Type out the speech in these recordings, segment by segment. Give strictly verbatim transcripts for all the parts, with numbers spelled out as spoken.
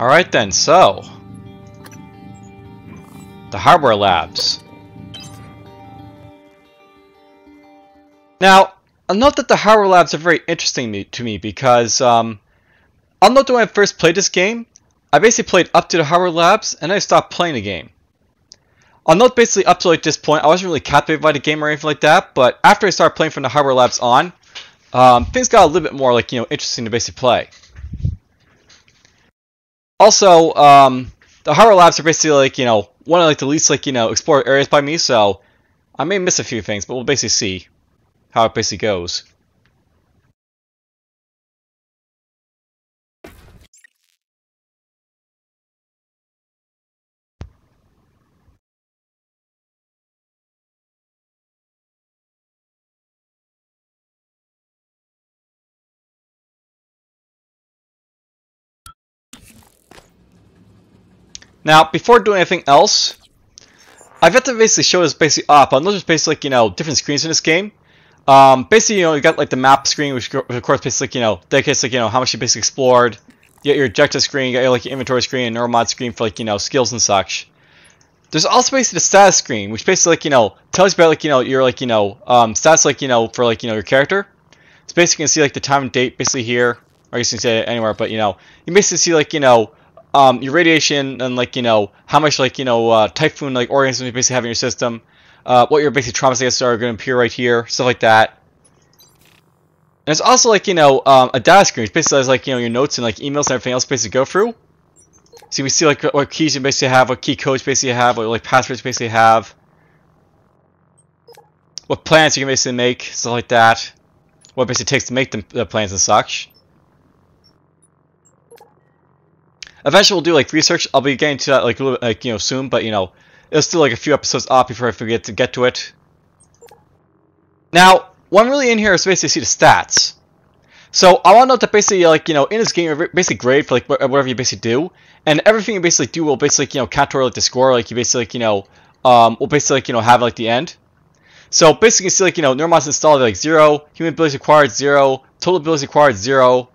Alright then, so the Hardware Labs. Now, I'll note that the Hardware Labs are very interesting to me because um, I'll note that when I first played this game, I basically played up to the Hardware Labs and I stopped playing the game. I'll note basically up to like this point, I wasn't really captivated by the game or anything like that, but after I started playing from the Hardware Labs on, um, things got a little bit more like you know interesting to basically play. Also, um, the Hardware Labs are basically like you know one of like the least like you know explored areas by me, so I may miss a few things, but we'll basically see how it basically goes. Now, before doing anything else, I've got to basically show this basically up. I'll notice basically like, you know, different screens in this game. Um, basically, you know, you got like the map screen, which, which of course basically, like, you know, dedicates like, you know, how much you basically explored. You got your objective screen, you got your, like, your inventory screen, and neuromod screen for like, you know, skills and such. There's also basically the status screen, which basically like, you know, tells you about like, you know, your like, you know, um, status like, you know, for like, you know, your character. So basically you can see like the time and date basically here, or you can see it anywhere, but you know, you basically see like, you know, Um, your radiation and like you know how much like you know uh, typhoon like organisms you basically have in your system, uh, what your basic trauma states are going to appear right here, stuff like that. And it's also like you know um, a data screen, which basically has like you know your notes and like emails and everything else basically go through. So we see like what keys you basically have, what key codes basically you have, what like passwords basically have, what plans you can basically make, stuff like that. What it basically takes to make them, the plans and such. Eventually we'll do like research. I'll be getting to that like a little bit, like you know soon, but you know it's still like a few episodes off before I forget to get to it. Now, what I'm really in here is basically see the stats. So I want to note that basically like you know in this game you're basically grade for like whatever you basically do, and everything you basically do will basically you know count toward like the score like you basically like you know um will basically like you know have like the end. So basically you see like you know neuromods installed like zero, human abilities acquired zero, total abilities acquired zero.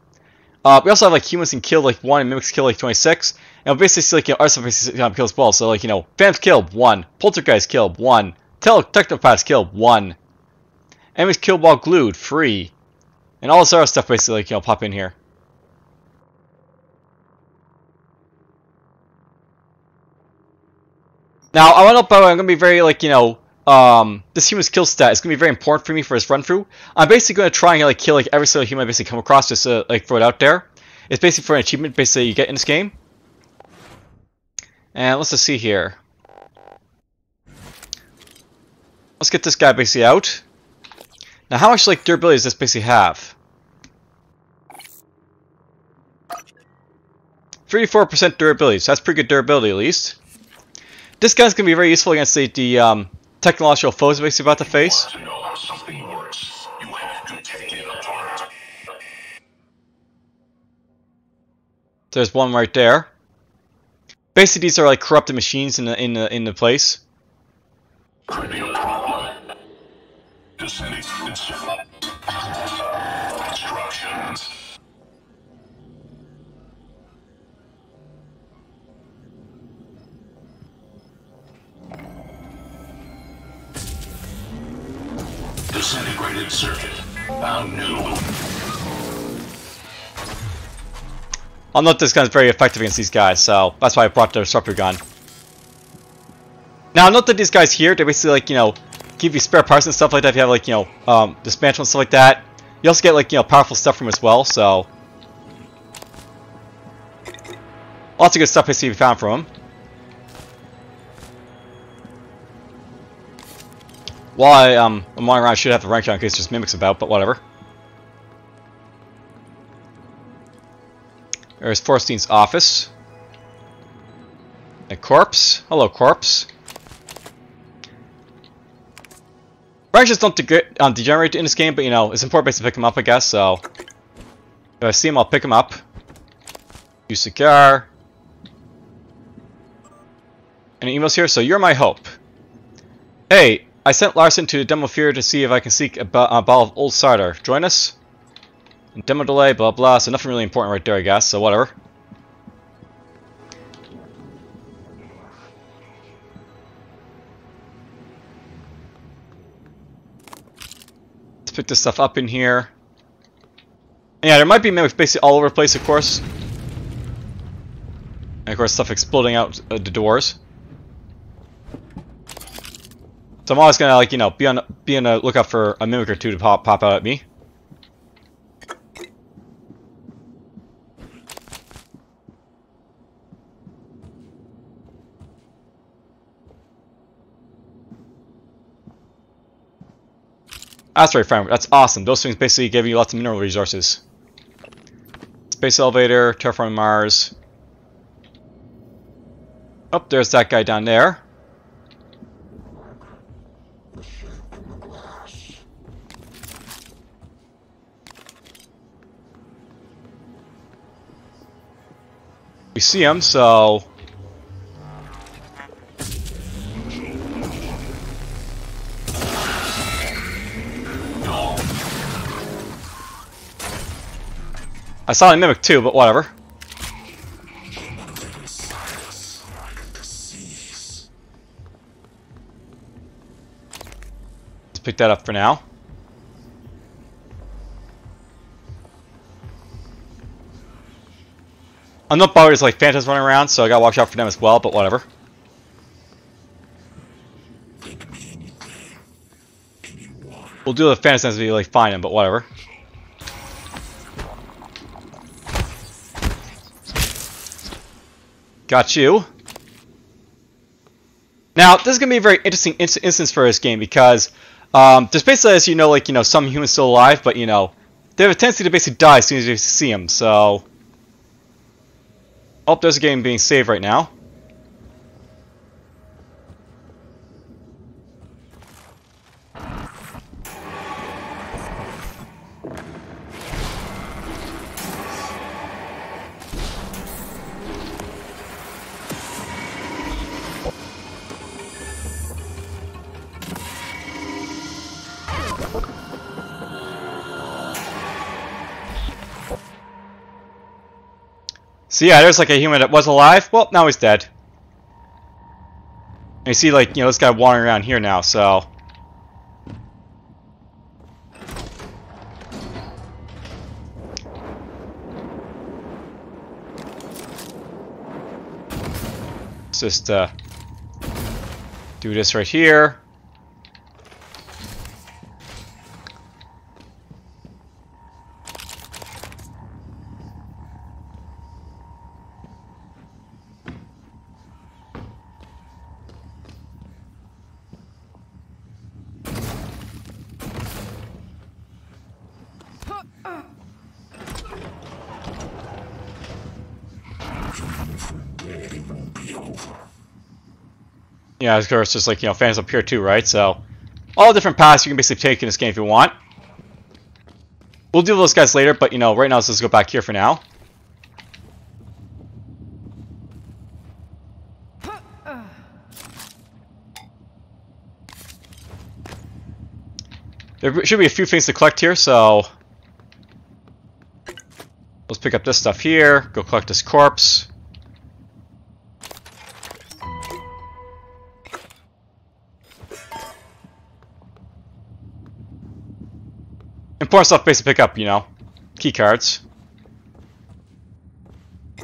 Uh, we also have like humans can kill like one and mimics kill like twenty-six, and we basically see like you know, our stuff basically um, kills well. So like you know, Phantoms killed one, Poltergeist killed one, Tele Technopaths killed one, enemies killed while glued free, and all this other stuff basically like you know pop in here. Now I want to, by the way, I'm gonna be very like you know um this human's kill stat is gonna be very important for me for this run through. I'm basically gonna try and like kill like every single human I basically come across, just to like throw it out there. It's basically for an achievement basically you get in this game. And let's just see here. Let's get this guy basically out. Now how much like durability does this basically have? thirty-four percent durability, so that's pretty good durability at least. This guy's gonna be very useful against the, the um technological foes basically about to face. To know how works, you have to There's one right there. Basically, these are like corrupted machines in the in the in the place. Could be a problem. Instructions. Disintegrated circuit. Found new. I'll note this gun's very effective against these guys, so that's why I brought the disruptor gun. Now, note that these guys here, they basically like you know give you spare parts and stuff like that. If you have like you know um, dismantle and stuff like that, you also get like you know powerful stuff from them as well. So lots of good stuff basically found from them. While I, um, I'm running around, I should have the rank down in case there's mimics about, but whatever. There's Thorstein's office. A corpse. Hello, corpse. Ranches don't de um, degenerate in this game, but you know, it's important to pick them up, I guess, so. If I see them, I'll pick them up. New cigar. Any emails here? So, you're my hope. Hey. I sent Larson to Demo Fear to see if I can seek a, bo a bottle of old cider. Join us? And demo delay, blah blah, so nothing really important right there, I guess, so whatever. Let's pick this stuff up in here. And yeah, there might be mimics basically all over the place, of course. And of course, stuff exploding out uh, the doors. So I'm always gonna, like, you know, be on be on a lookout for a mimic or two to pop pop out at me. That's right, friend. That's awesome. Those things basically give you lots of mineral resources. Space elevator, terraforming Mars. Oh, there's that guy down there. We see him, so I saw a mimic too, but whatever. Let's pick that up for now. I'm not bothered, there's like phantoms running around, so I gotta watch out for them as well, but whatever. We'll do the phantoms as we like find them, but whatever. Got you. Now, this is gonna be a very interesting in instance for this game because um, there's basically, as you know, like, you know, some humans still alive, but you know, they have a tendency to basically die as soon as you see them, so. Oh, there's a game being saved right now. So yeah, there's like a human that was alive. Well, now he's dead. And you see, like, you know, this guy wandering around here now, so. Let's just uh, do this right here. Yeah, of course, just like, you know, fans up here too, right? So, all different paths you can basically take in this game if you want. We'll deal with those guys later, but, you know, right now, let's just go back here for now. There should be a few things to collect here, so. Let's pick up this stuff here, go collect this corpse. Important stuff basically pick up, you know, key cards.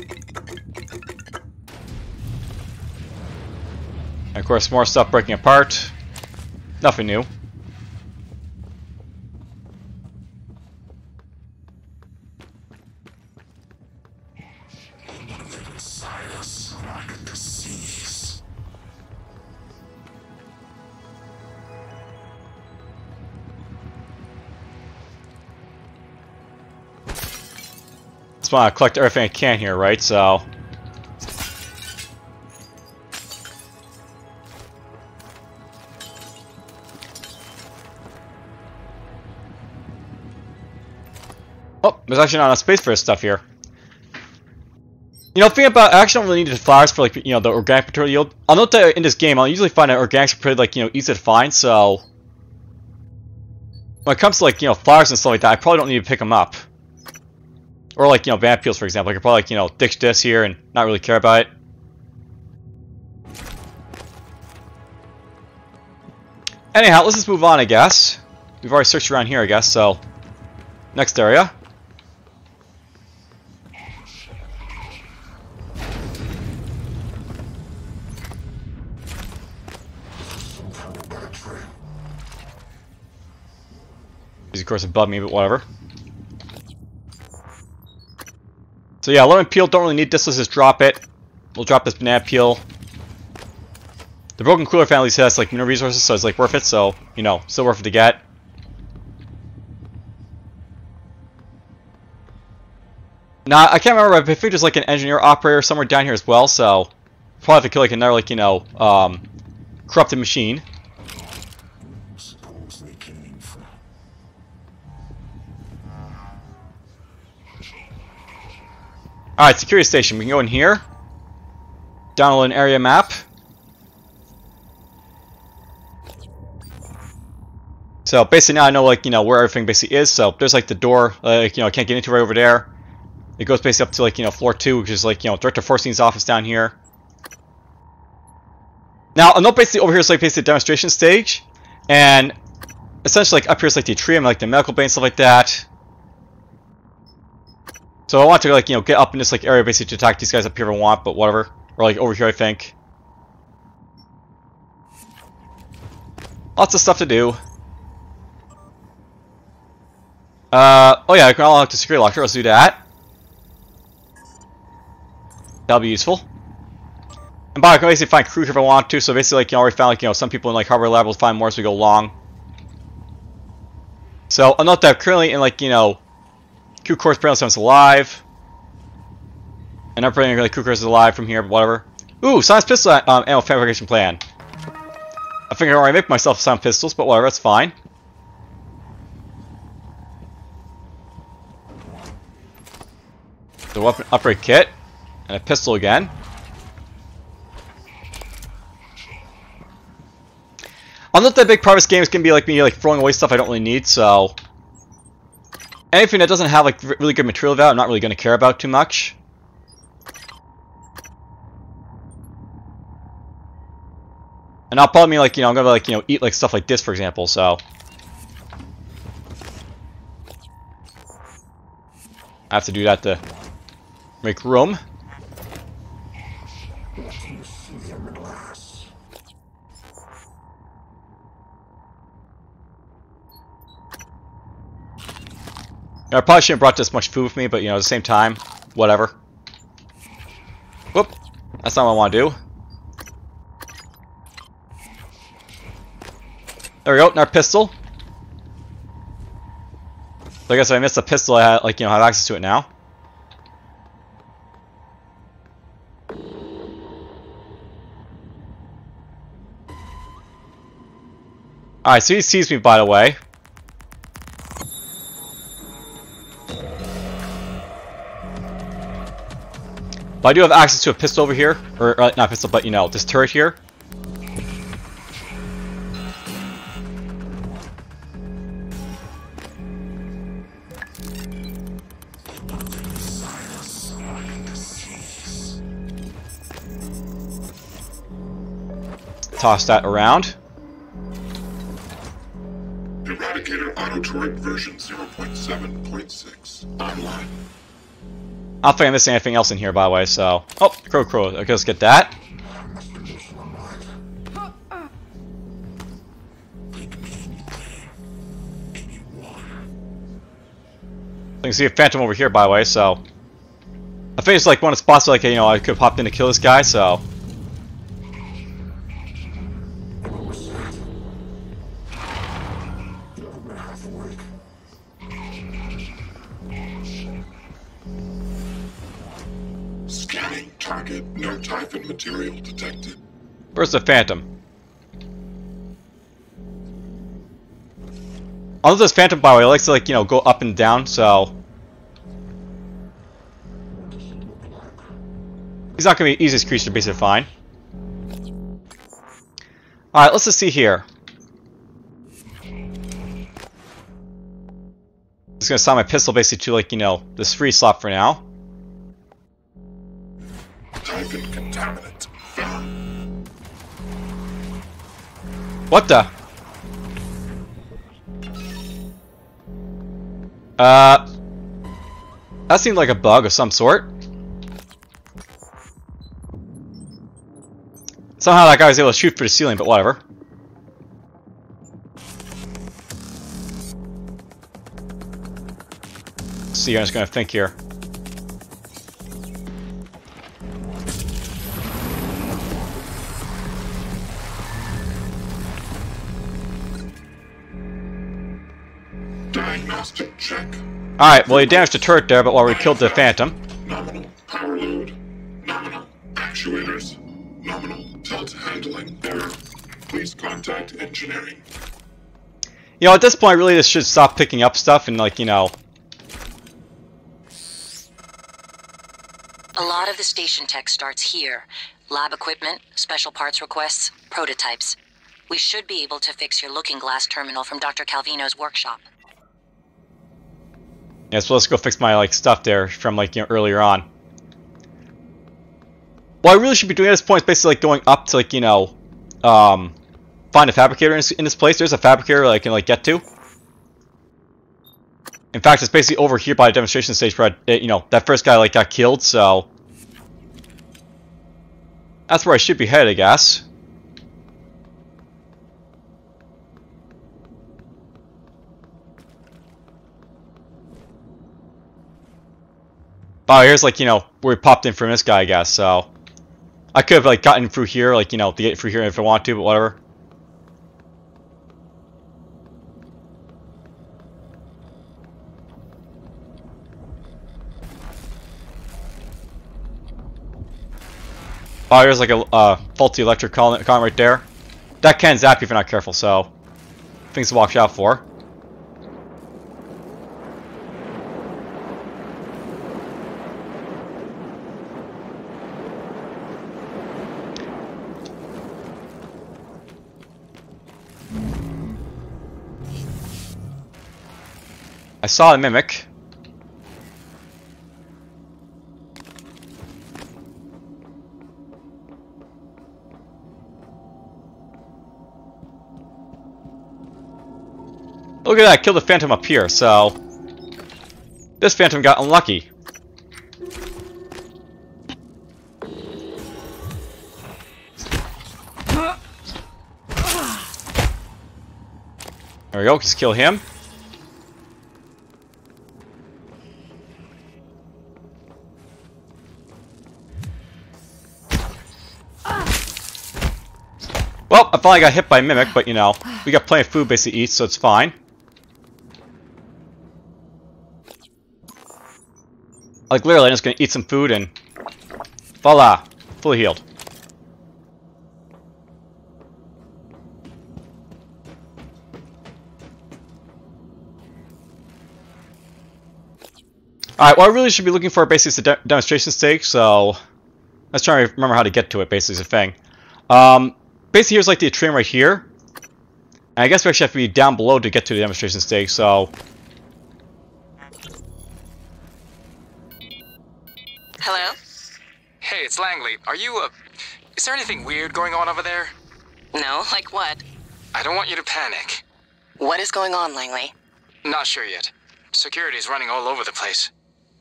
And of course, more stuff breaking apart. Nothing new. Want to collect everything I can here, right? So, oh, there's actually not enough space for this stuff here. You know, think about I actually don't really need the flowers for, like, you know, the organic material yield. I'll note that in this game, I'll usually find that organics are pretty, like, you know, easy to find. So, when it comes to, like, you know, flowers and stuff like that, I probably don't need to pick them up. Or like, you know, vamp peels, for example. I could probably, like, you know, ditch this here and not really care about it. Anyhow, let's just move on, I guess. We've already searched around here, I guess, so... Next area. He's, of course, above me, but whatever. So yeah, lemon peel, don't really need this, let's just drop it. We'll drop this banana peel. The broken cooler family says like mineral resources, so it's like worth it, so you know, still worth it to get. Now I can't remember, but I figured there's like an engineer operator somewhere down here as well, so probably have to kill like another like, you know, um corrupted machine. Alright, security station. We can go in here. Download an area map. So basically now I know like, you know, where everything basically is. So there's like the door, like, you know, I can't get into right over there. It goes basically up to like, you know, floor two, which is like, you know, Director Thorstein's office down here. Now I know basically over here is like basically the demonstration stage. And essentially like up here is like the atrium, like the medical bay and stuff like that. So I want to like, you know, get up in this like area basically to attack these guys up here if I want, but whatever. Or like over here I think. Lots of stuff to do. Uh, oh yeah, I can unlock the security locker, let's do that. That'll be useful. And by the way, I can basically find crew here if I want to, so basically like you already found like, you know, some people in like Hardware Labs will find more as we go along. So I'll note that I'm currently in like, you know, crew course brain sounds alive. And I'm pretty like crew course is alive from here, but whatever. Ooh, science pistol um, ammo fabrication plan. I think I already make myself sound pistols, but whatever, that's fine. The weapon upgrade kit. And a pistol again. I'll note that big part of this game is gonna be like me like throwing away stuff I don't really need, so. Anything that doesn't have like really good material value, I'm not really going to care about too much. And I'll probably mean, like, you know, I'm going to like, you know, eat like stuff like this, for example, so. I have to do that to make room. I probably shouldn't have brought this much food with me, but you know, at the same time, whatever. Whoop. That's not what I want to do. There we go, our pistol. So I guess if I missed the pistol, I had, like, you know, I have access to it now. Alright, so he sees me, by the way. But I do have access to a pistol over here, or uh, not pistol, but you know, this turret here. Toss that around. Eradicator Auto Turret Version zero point seven point six online. I don't think I missed anything else in here, by the way, so... Oh, Crow Crow. Okay, let's get that. I can see a Phantom over here, by the way, so... I think it's like one of the spots where, like, you know, I could have popped in to kill this guy, so... Material detected. Where's the Phantom? Although this Phantom, by the way, likes to like, you know, go up and down, so he's not gonna be the easiest creature to basically find. Alright, let's just see here. just gonna assign my pistol basically to, like, you know, this free slot for now. Type in contaminant. What the? Uh, that seemed like a bug of some sort. Somehow that guy was able to shoot through the ceiling, but whatever. Let's see, I'm just gonna think here. Diagnostic check. Alright, well, he damaged the turret there, but while we killed the Phantom. Nominal power load. Nominal actuators. Nominal tilt handling error. Please contact engineering. You know, at this point, I really just should stop picking up stuff and, like, you know. A lot of the station tech starts here. Lab equipment, special parts requests, prototypes. We should be able to fix your looking glass terminal from Doctor Calvino's workshop. Yeah, so let's go fix my, like, stuff there from, like, you know, earlier on. What I really should be doing at this point is basically, like, going up to, like, you know, um, find a fabricator in this, in this place. There's a fabricator that I can, like, get to. In fact, it's basically over here by the demonstration stage where, I, you know, that first guy, like, got killed, so. That's where I should be headed, I guess. Oh, here's, like, you know, where we popped in from this guy, I guess, so. I could have, like, gotten through here, like, you know, to get through here if I want to, but whatever. Oh, here's, like, a uh, faulty electric column right there. That can zap you if you're not careful, so. Things to watch out for. I saw a mimic. Look at that, killed the Phantom up here, so. This Phantom got unlucky. There we go, just kill him. Well, I finally got hit by Mimic, but you know, we got plenty of food basically to eat, so it's fine. Like, literally, I'm just gonna eat some food and. Voila! Fully healed. Alright, well, I really should be looking for basically the de demonstration stage, so. Let's try to remember how to get to it, basically, is the thing. Um. Basically, here's like the train right here. And I guess we actually have to be down below to get to the demonstration stage, so. Hello? Hey, it's Langley. Are you, uh. Is there anything weird going on over there? No, like what? I don't want you to panic. What is going on, Langley? Not sure yet. Security's running all over the place.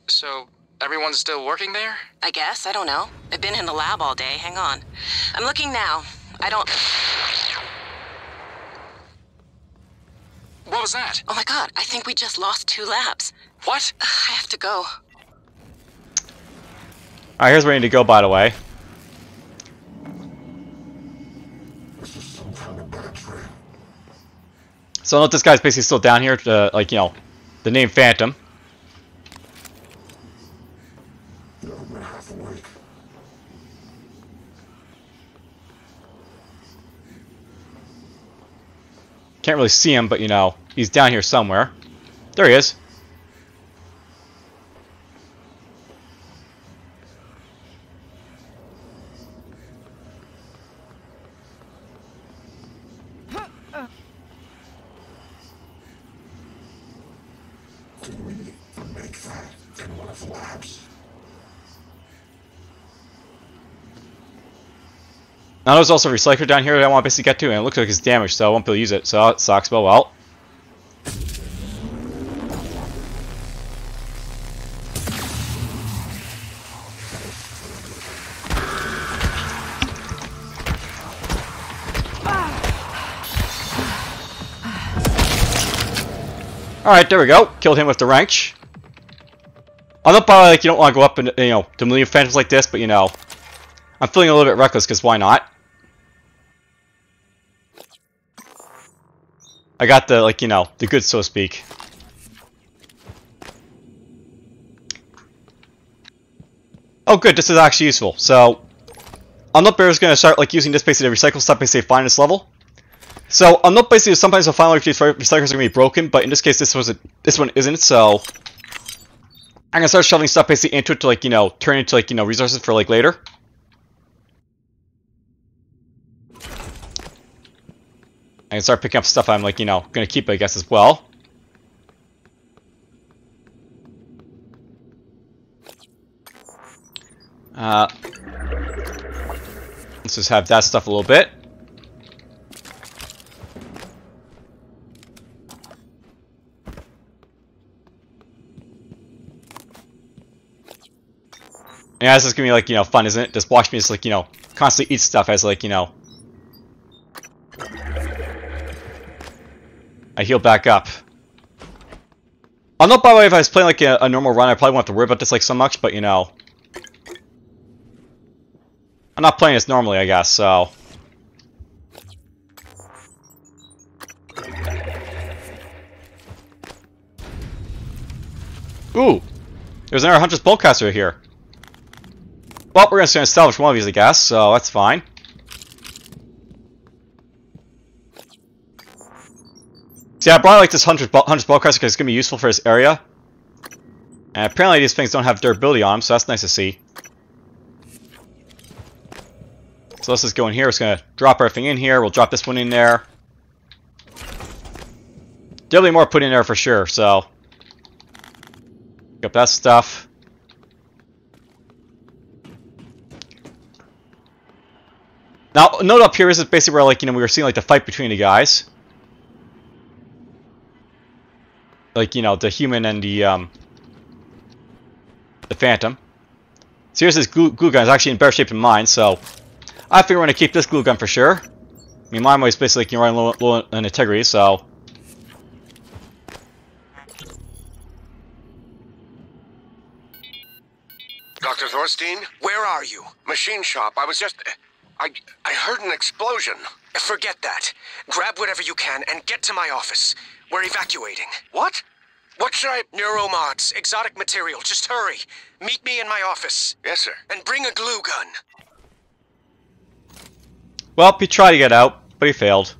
So. Everyone's still working there? I guess. I don't know. I've been in the lab all day. Hang on. I'm looking now. I don't... What was that? Oh my god, I think we just lost two labs. What? Ugh, I have to go. Alright, here's where I need to go, by the way. So I know this guy's basically still down here, to, like, you know, the name Phantom. Can't really see him, but you know, he's down here somewhere. There he is. Artex Labs. Now there's also a Recycler down here that I want to basically get to, and it looks like it's damaged, so I won't be able to use it, so it sucks, but well. Alright, there we go. Killed him with the wrench. I'm not probably like you don't want to go up and, you know, to a million phantoms like this, but you know, I'm feeling a little bit reckless because why not? I got the, like, you know, the goods, so to speak. Oh good, this is actually useful. So I'm not barely gonna start like using this basically to recycle stuff basically to find this level. So I'm not basically sometimes the final these recyclers are gonna be broken, but in this case this was a, this one isn't, so I'm gonna start shoving stuff basically into it to, like, you know, turn into, like, you know, resources for, like, later. I can start picking up stuff I'm, like, you know, gonna keep, I guess, as well. Uh, let's just have that stuff a little bit. Yeah, this is gonna be, like, you know, fun, isn't it? Just watch me just, like, you know, constantly eat stuff as, like, you know, I heal back up. I know, by the way, if I was playing, like, a, a normal run, I probably won't have to worry about this, like, so much, but, you know, I'm not playing this normally, I guess, so. Ooh! There's another Huntress Boltcaster here. Well, we're going to salvage one of these, I guess, so that's fine. See, I brought, like, this Hunter's Boltcaster because it's going to be useful for this area. And apparently these things don't have durability on them, so that's nice to see. So let's just go in here. It's going to drop everything in here. We'll drop this one in there. There'll be more put in there for sure, so. Pick up that stuff. Now, note up here is basically where, like, you know, we were seeing, like, the fight between the guys. Like, you know, the human and the, um... the Phantom. So here's this glue, glue gun. It's actually in better shape than mine, so I figure we're going to keep this glue gun for sure. I mean, mine was basically, like, you know, running low, low on integrity, so Doctor Thorstein, where are you? Machine shop, I was just... I, I heard an explosion. Forget that. Grab whatever you can and get to my office. We're evacuating. What? What should I... Neuromods, exotic material. Just hurry. Meet me in my office. Yes, sir. And bring a glue gun. Well, he tried to get out, but he failed.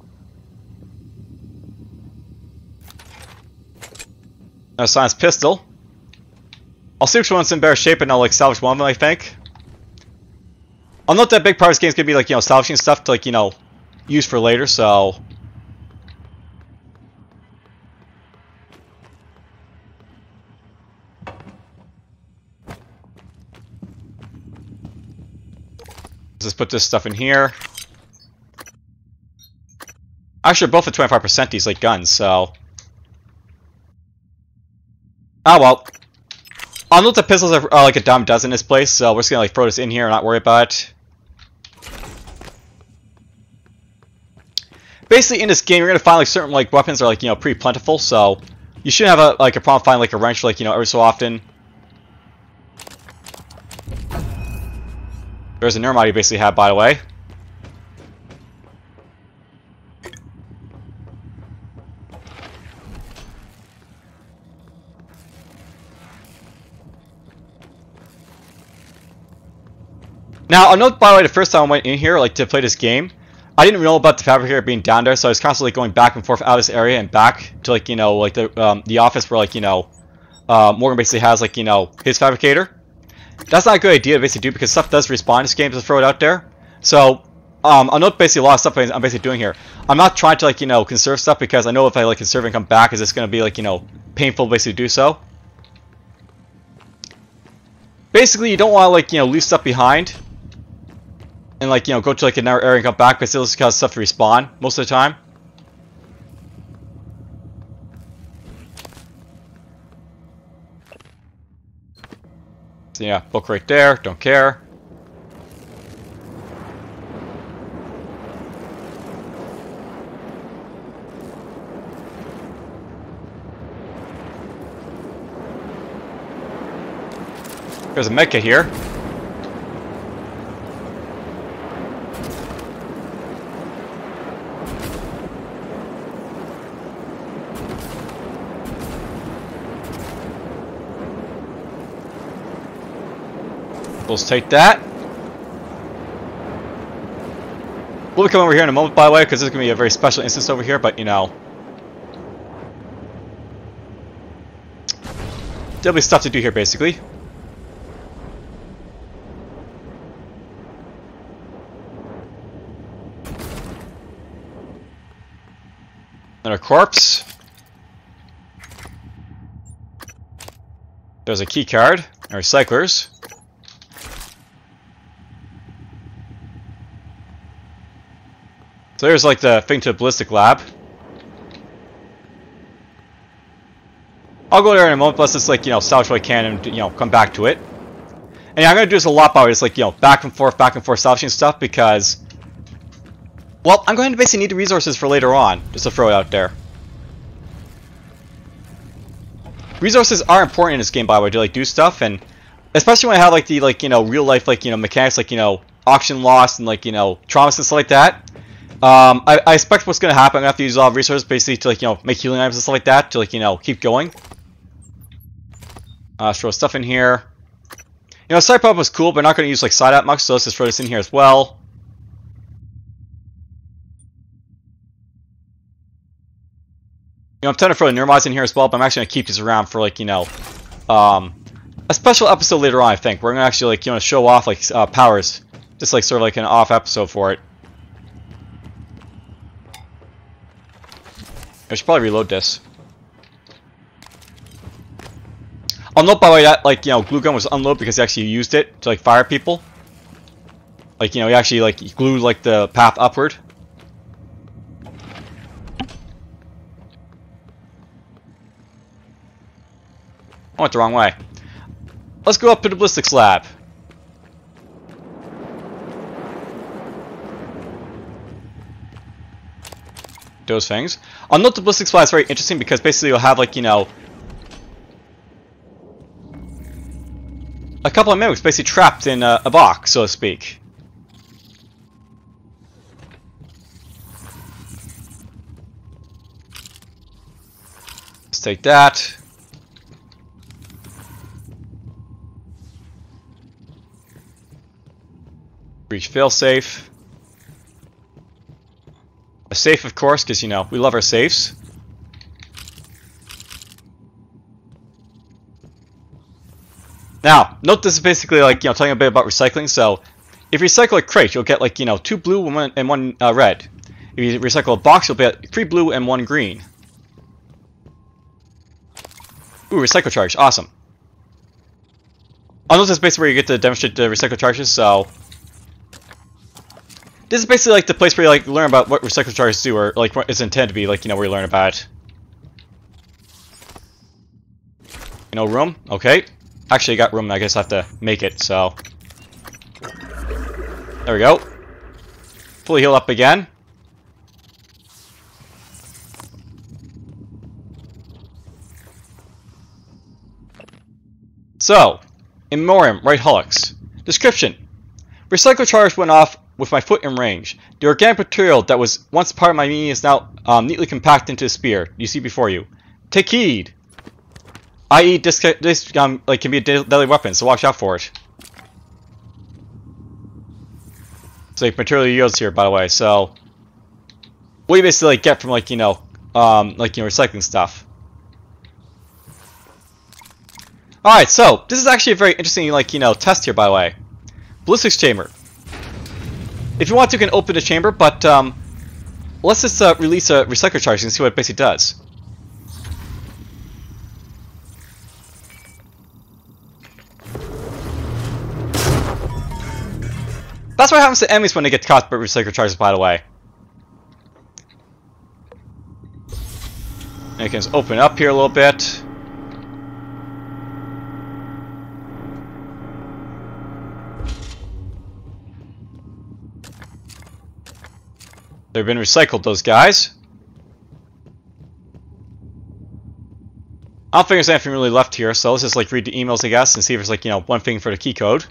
A science pistol. I'll see which one's in better shape and I'll, like, salvage one of them, I think. I'm not that big part of this game is going to be, like, you know, salvaging stuff to, like, you know, use for later, so let's just put this stuff in here. Actually, they're both at twenty-five percent, these, like, guns, so oh, well. I don't know if the pistols are, are like a dime dozen in this place, so we're just gonna, like, throw this in here and not worry about it. Basically, in this game, you're gonna find, like, certain, like, weapons are, like, you know, pretty plentiful, so you shouldn't have a, like, a problem finding, like, a wrench, like, you know, every so often. There's a neuromod you basically have, by the way. Now, I know, by the way, the first time I went in here, like, to play this game, I didn't know about the fabricator being down there, so I was constantly, like, going back and forth out of this area and back to, like, you know, like, the um, the office where, like, you know, uh, Morgan basically has, like, you know, his fabricator. That's not a good idea to basically do, because stuff does respawn in this game, to throw it out there. So, um, I know basically a lot of stuff I'm basically doing here. I'm not trying to, like, you know, conserve stuff, because I know if I, like, conserve and come back, is it's going to be, like, you know, painful basically to do so. basically you don't want to, like, you know, leave stuff behind and, like, you know, go to like another area and come back, because it'll just cause stuff to respawn most of the time. So yeah, book right there, don't care. There's a mecha here. Let's take that. We'll come over here in a moment, by the way, because this is going to be a very special instance over here, but you know. There'll be stuff to do here, basically. Another corpse. There's a key card. And recyclers. So there's like the thing to the ballistic lab. I'll go there in a moment. Plus, it's like, you know, salvage what I can and, you know, come back to it. And yeah, I'm gonna do this a lot, by just like, you know, back and forth, back and forth salvaging stuff, because, well, I'm going to basically need the resources for later on, just to throw it out there. Resources are important in this game, by the way, to like do stuff, and especially when I have like the, like, you know, real life, like, you know, mechanics, like, you know, auction loss and, like, you know, traumas and stuff like that. Um, I, I expect what's going to happen, I'm going to have to use a lot of resources basically to, like, you know, make healing items and stuff like that to, like, you know, keep going. Uh, throw stuff in here. You know, side pop was cool, but I'm not going to use like side out much, so let's just throw this in here as well. You know, I'm trying to throw the Nermods in here as well, but I'm actually going to keep these around for, like, you know, um, a special episode later on, I think. We're going to actually, like, you know, show off, like, uh, powers. Just, like, sort of like an off episode for it. I should probably reload this. I'll note, by the way, that, like, you know, glue gun was unloaded because he actually used it to, like, fire people. Like, you know, he actually, like, glued, like, the path upward. I went the wrong way. Let's go up to the ballistics lab. Those things. I'll note the ballistics lab is very interesting because basically you'll have, like, you know, a couple of mimics basically trapped in a, a box, so to speak. Let's take that. Breach failsafe. A safe, of course, because, you know, we love our safes. Now, note this is basically, like, you know, telling a bit about recycling. So, if you recycle a crate, you'll get, like, you know, two blue and one, and one uh, red. If you recycle a box, you'll get three blue and one green. Ooh, recycle charge. Awesome. I'll note this is basically where you get to demonstrate the recycle charges, so... This is basically like the place where you like learn about what recycle charges do, or like what it's intended to be, like, you know, where you learn about it. No room? Okay. Actually I got room, I guess I have to make it, so. There we go. Fully heal up again. So, in memoriam, right Hullux. Description. Recycle charge went off with my foot in range. The organic material that was once part of my meat is now um, neatly compacted into a spear you see before you. Take heed! that is this, this um, like, can be a deadly weapon, so watch out for it. So like, material yields here, by the way, so... What you basically like, get from, like, you know, um, like, you know, recycling stuff. Alright, so, this is actually a very interesting, like, you know, test here, by the way. Ballistics chamber. If you want to, you can open the chamber, but um, let's just uh, release a recycler charge and see what it basically does. That's what happens to enemies when they get caught by recycler charges, by the way. I can just open up here a little bit. They've been recycled, those guys. I don't think there's anything really left here, so let's just like read the emails, I guess, and see if there's like, you know, one thing for the key code.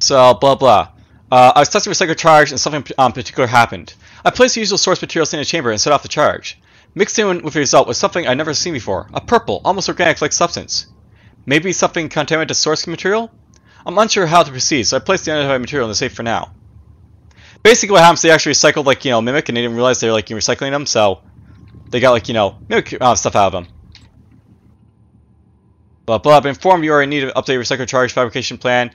So, blah blah. Uh, I was testing recycler charge and something um, particular happened. I placed the usual source materials in the chamber and set off the charge. Mixed in with the result was something I'd never seen before, a purple, almost organic-like substance. Maybe something contaminated the source material? I'm unsure how to proceed, so I placed the unidentified material in the safe for now. Basically what happens, they actually recycled, like, you know, Mimic, and they didn't realize they were, like, recycling them, so they got, like, you know, Mimic uh, stuff out of them. Blah blah, I've been informed you already need an updated recycler charge fabrication plan.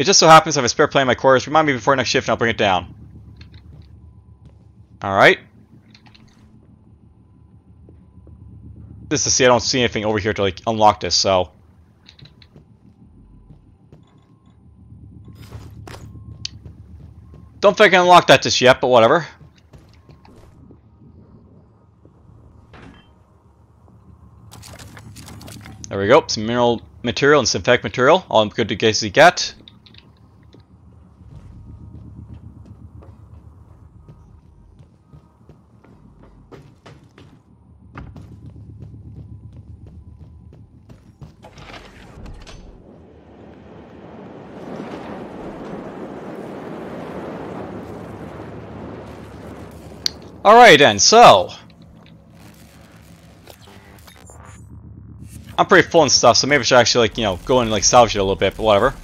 It just so happens I have a spare plan in my quarters. Remind me before next shift and I'll bring it down. Alright. Just to see, I don't see anything over here to, like, unlock this, so... Don't think I can unlock that just yet, but whatever. There we go. Some mineral material and synthetic material. All good to guess you get. Alright then, so I'm pretty full and stuff, so maybe I should actually, like, you know, go and, like, salvage it a little bit, but whatever.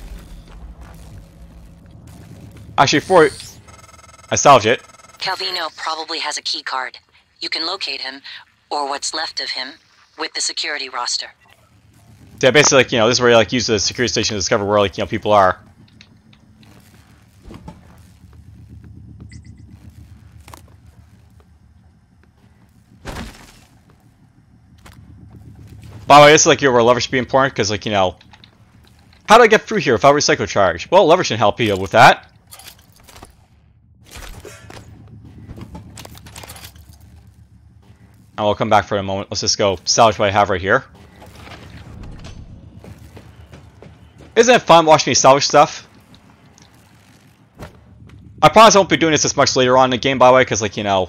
Actually, before I salvage it, Calvino probably has a key card. You can locate him, or what's left of him, with the security roster. Yeah, basically, like, you know, this is where you, like, use the security station to discover where, like, you know, people are. By the way, this is like here where lever should be important, because, like, you know, how do I get through here without recycle charge? Well, lever should help you with that. I will come back for a moment. Let's just go salvage what I have right here. Isn't it fun watching me salvage stuff? I promise I won't be doing this as much later on in the game, by the way, because, like, you know,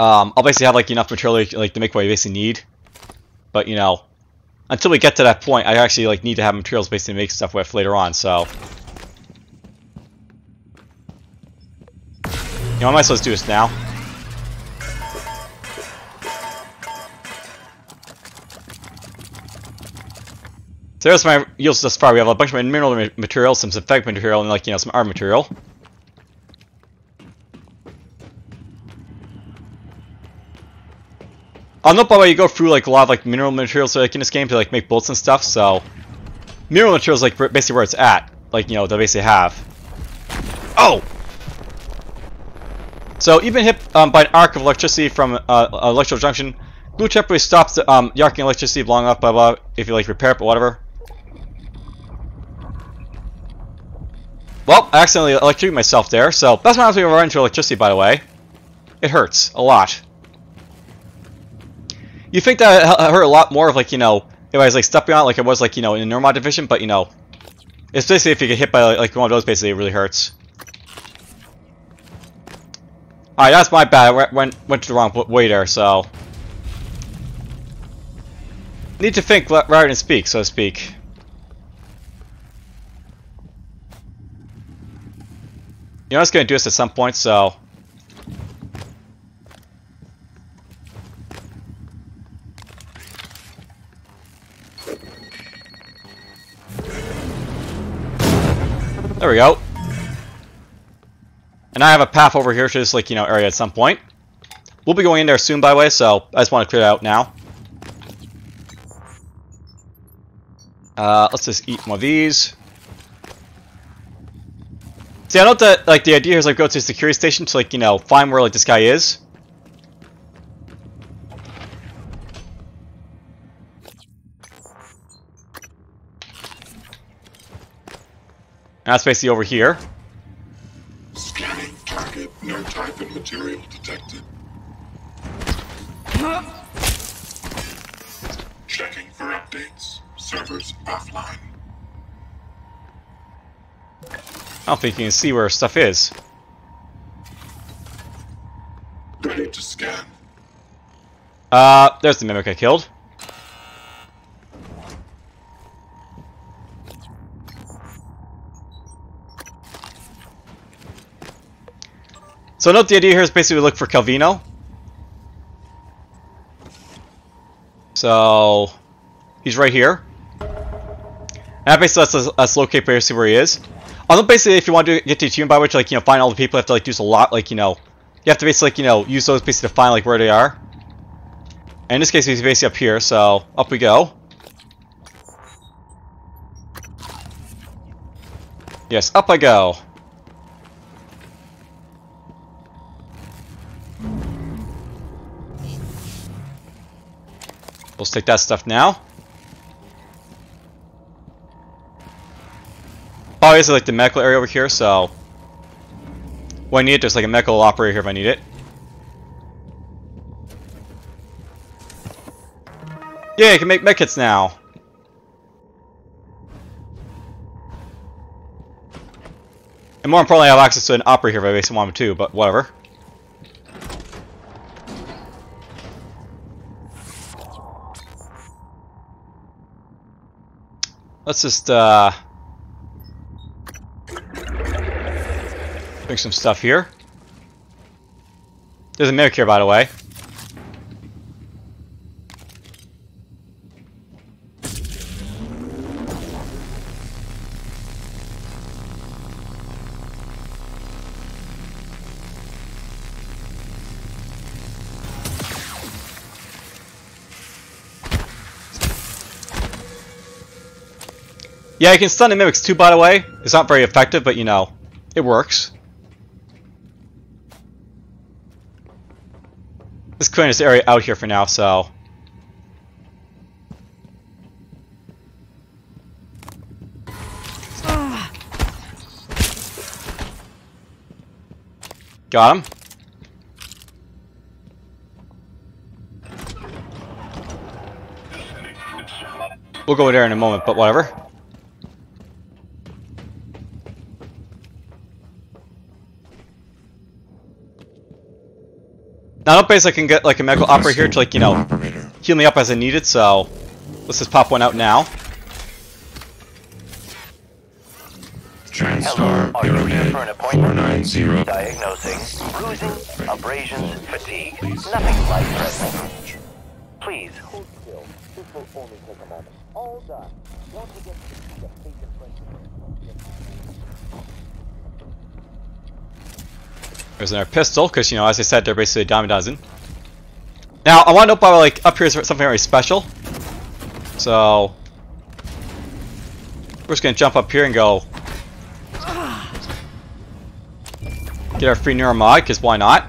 um, I'll basically have, like, enough material, like, to make what I basically need. But, you know, until we get to that point, I actually, like, need to have materials basically to make stuff with later on, so... You know, I might as well just do this now. So there's my yields thus far. We have a bunch of mineral materials, some synthetic material, and, like, you know, some armor material. I know, by the way, you go through, like, a lot of, like, mineral materials, like, in this game to, like, make bullets and stuff, so... Mineral materials, like, basically where it's at. Like, you know, they basically have. Oh! So, even hit um, by an arc of electricity from uh, an electrical junction, glue temporarily stops the um, arcing electricity long enough, blah, blah, if you, like, repair it, but whatever. Well, I accidentally electrocuted myself there, so... That's what happens when you run into electricity, by the way. It hurts. A lot. You think that I hurt a lot more of, like, you know, if I was, like, stepping on it like I was, like, you know, in a normal division, but, you know, it's basically if you get hit by, like, one of those, basically it really hurts. Alright, that's my bad. I went, went to the wrong way there, so. Need to think rather than speak, so to speak. You know, I was going to do this at some point, so. There we go. And I have a path over here to this, like, you know, area at some point. We'll be going in there soon, by the way, so I just want to clear it out now. Uh, let's just eat more of these. See, I know that, like, the idea is, like, go to the security station to, like, you know, find where, like, this guy is. That's basically over here. Scanning target. No type and material detected. Checking for updates. Servers offline. I don't think you can see where stuff is. Ready to scan. Uh, there's the mimic I killed. So note the idea here is basically we look for Calvino. So he's right here. And that basically lets us, us locate players, see where he is. Although basically if you want to get to a team by which like you know find all the people, you have to like use a lot like you know you have to basically like you know use those basically to find like where they are. And in this case he's basically up here, so up we go. Yes, up I go. We'll take that stuff now. Oh, is like the medical area over here, so when I need it, there's like a medical operator here if I need it. Yeah, you can make medkits now. And more importantly, I have access to an operator here if I basically want to, but whatever. Let's just uh, drink some stuff here. There's a mimic here, by the way. Yeah, you can stun the mimics too, by the way. It's not very effective, but you know, it works. Let's clear this area out here for now, so. Ah. Got him. We'll go there in a moment, but whatever. Now, I don't basically can get like a medical operator here to like you know heal me up as I need it. So let's just pop one out now. Transtar arrowhead four ninety. Diagnosing bruising, abrasions, fatigue. Nothing life-threatening. Please hold still. This will only take a moment. All done. Once you get to the patient place. There's another pistol, because, you know, as I said, they're basically a dime a dozen. Now, I want to know by, like, up here is something very special. So, we're just going to jump up here and go get our free neuromod, because why not?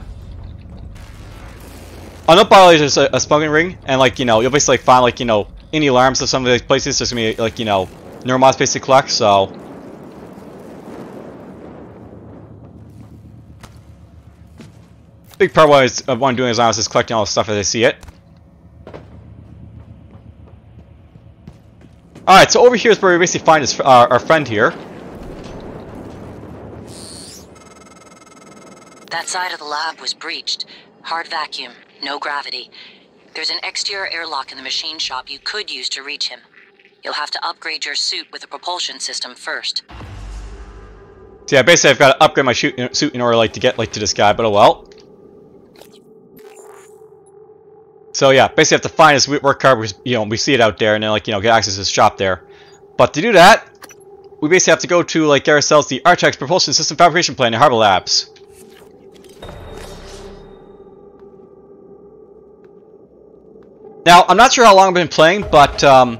I know by, like, there's a, a smuggling ring, and, like, you know, you'll basically like, find, like, you know, any alarms of some of these places. There's going to be, like, you know, neuromods basically collect, so. Big part of what I was, of what I'm doing is I was just collecting all the stuff as I see it. Alright, so over here is where we basically find his, uh, our friend here. That side of the lab was breached. Hard vacuum, no gravity. There's an exterior airlock in the machine shop you could use to reach him. You'll have to upgrade your suit with a propulsion system first. So yeah, basically I've got to upgrade my shoot, suit in order like to get like to this guy, but oh well. So yeah, basically have to find his work card, because, you know, we see it out there, and then, like, you know, get access to his shop there. But to do that, we basically have to go to, like, ourselves the Artex Propulsion System Fabrication Plant in Hardware Labs. Now, I'm not sure how long I've been playing, but, um,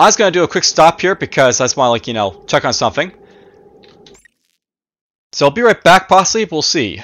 I was going to do a quick stop here, because I just want to, like, you know, check on something. So I'll be right back, possibly, we'll see.